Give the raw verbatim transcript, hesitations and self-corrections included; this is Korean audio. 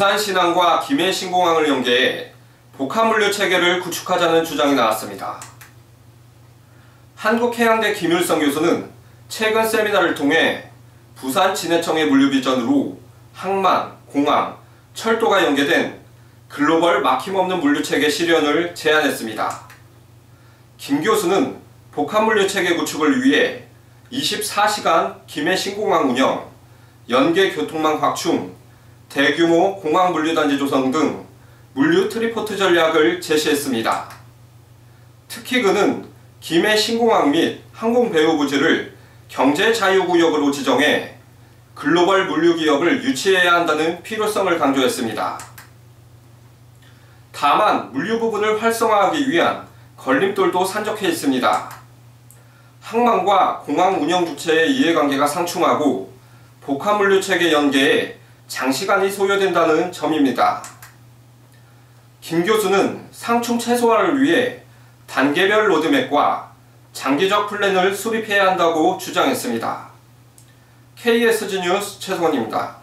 부산 신항과 김해신공항을 연계해 복합물류 체계를 구축하자는 주장이 나왔습니다. 한국해양대 김율성 교수는 최근 세미나를 통해 부산 진해청의 물류 비전으로 항만, 공항, 철도가 연계된 글로벌 막힘없는 물류체계 실현을 제안했습니다. 김 교수는 복합물류체계 구축을 위해 이십사 시간 김해신공항 운영, 연계교통망 확충, 대규모 공항 물류단지 조성 등 물류 트리포트 전략을 제시했습니다. 특히 그는 김해신공항 및 항공배후 부지를 경제자유구역으로 지정해 글로벌 물류기업을 유치해야 한다는 필요성을 강조했습니다. 다만 물류 부분을 활성화하기 위한 걸림돌도 산적해 있습니다. 항만과 공항 운영 주체의 이해관계가 상충하고 복합물류체계 연계에 장시간이 소요된다는 점입니다. 김 교수는 상충 최소화를 위해 단계별 로드맵과 장기적 플랜을 수립해야 한다고 주장했습니다. 케이에스지 뉴스 최성원입니다.